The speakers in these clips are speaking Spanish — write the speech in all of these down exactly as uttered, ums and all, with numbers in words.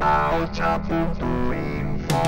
ahotsa puntu info.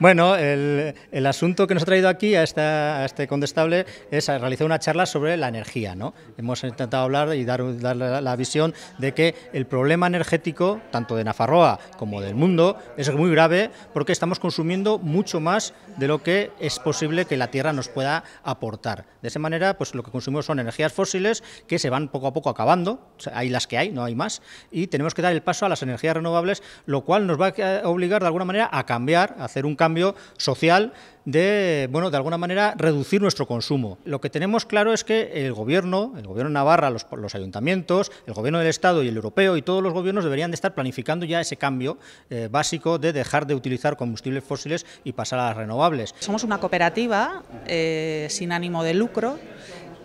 Bueno, el, el asunto que nos ha traído aquí a, esta, a este condestable es realizar una charla sobre la energía, ¿no? Hemos intentado hablar y dar, dar la, la visión de que el problema energético, tanto de Nafarroa como del mundo, es muy grave porque estamos consumiendo mucho más de lo que es posible que la Tierra nos pueda aportar. De esa manera, pues lo que consumimos son energías fósiles que se van poco a poco acabando, o sea, hay las que hay, no hay más, y tenemos que dar el paso a las energías renovables, lo cual nos va a obligar de alguna manera a cambiar, a hacer un cambio social de, bueno, de alguna manera reducir nuestro consumo. Lo que tenemos claro es que el gobierno, el gobierno de Navarra, los, los ayuntamientos, el gobierno del Estado y el europeo y todos los gobiernos deberían de estar planificando ya ese cambio eh, básico de dejar de utilizar combustibles fósiles y pasar a las renovables. Somos una cooperativa eh, sin ánimo de lucro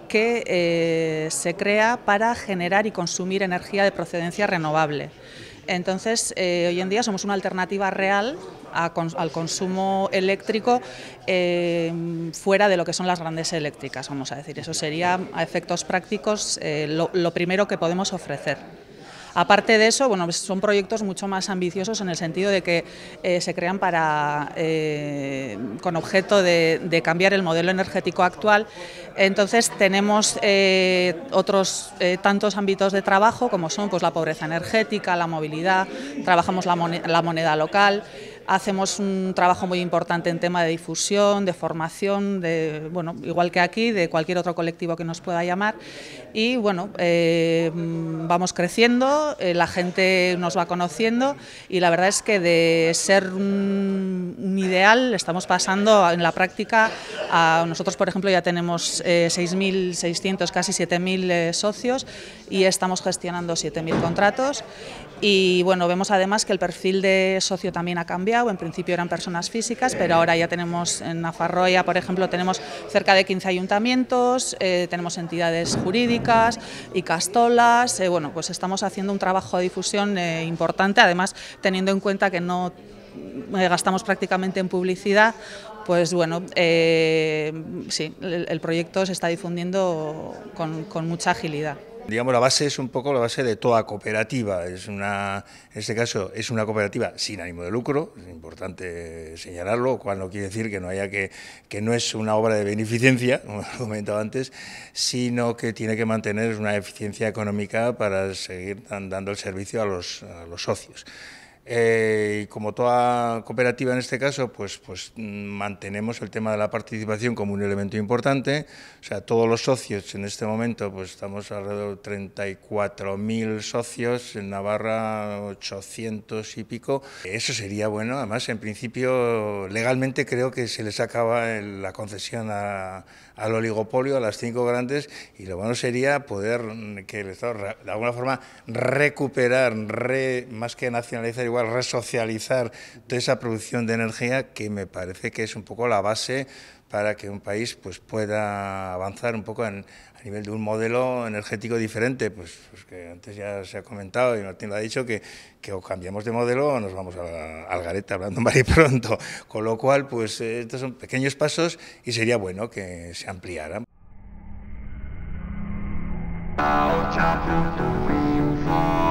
que eh, se crea para generar y consumir energía de procedencia renovable. Entonces, eh, hoy en día somos una alternativa real a cons- al consumo eléctrico eh, fuera de lo que son las grandes eléctricas, vamos a decir. Eso sería, a efectos prácticos, eh, lo, lo primero que podemos ofrecer. Aparte de eso, bueno, son proyectos mucho más ambiciosos en el sentido de que eh, se crean para, eh, con objeto de, de cambiar el modelo energético actual. Entonces tenemos eh, otros eh, tantos ámbitos de trabajo como son pues, la pobreza energética, la movilidad, trabajamos la moneda, la moneda local. Hacemos un trabajo muy importante en tema de difusión, de formación, de, bueno, igual que aquí, de cualquier otro colectivo que nos pueda llamar. Y bueno, eh, vamos creciendo, eh, la gente nos va conociendo y la verdad es que de ser un, un ideal estamos pasando en la práctica a nosotros, por ejemplo, ya tenemos eh, seis mil seiscientos, casi siete mil eh, socios y estamos gestionando siete mil contratos. Y bueno, vemos además que el perfil de socio también ha cambiado, en principio eran personas físicas, pero ahora ya tenemos en Nafarroa, por ejemplo, tenemos cerca de quince ayuntamientos, eh, tenemos entidades jurídicas y ikastolas, eh, bueno, pues estamos haciendo un trabajo de difusión eh, importante, además teniendo en cuenta que no eh, gastamos prácticamente en publicidad. Pues bueno, eh, sí, el, el proyecto se está difundiendo con, con mucha agilidad. Digamos, la base es un poco la base de toda cooperativa, es una, en este caso es una cooperativa sin ánimo de lucro, es importante señalarlo, lo cual no quiere decir que no haya que, que no es una obra de beneficencia, como he comentado antes, sino que tiene que mantener una eficiencia económica para seguir dando el servicio a los, a los socios. Eh, y como toda cooperativa en este caso, pues, pues mantenemos el tema de la participación como un elemento importante. O sea, todos los socios en este momento, pues estamos alrededor de treinta y cuatro mil socios, en Navarra ochocientos y pico. Eso sería bueno, además en principio legalmente creo que se les acaba la concesión a, al oligopolio, a las cinco grandes, y lo bueno sería poder que el Estado de alguna forma recuperar, re, más que nacionalizar, igual, resocializar toda esa producción de energía que me parece que es un poco la base para que un país pues, pueda avanzar un poco en, a nivel de un modelo energético diferente, pues, pues que antes ya se ha comentado y Martín lo ha dicho, que, que o cambiamos de modelo o nos vamos al garete hablando mal y pronto, con lo cual pues estos son pequeños pasos y sería bueno que se ampliaran. ahotsa puntu info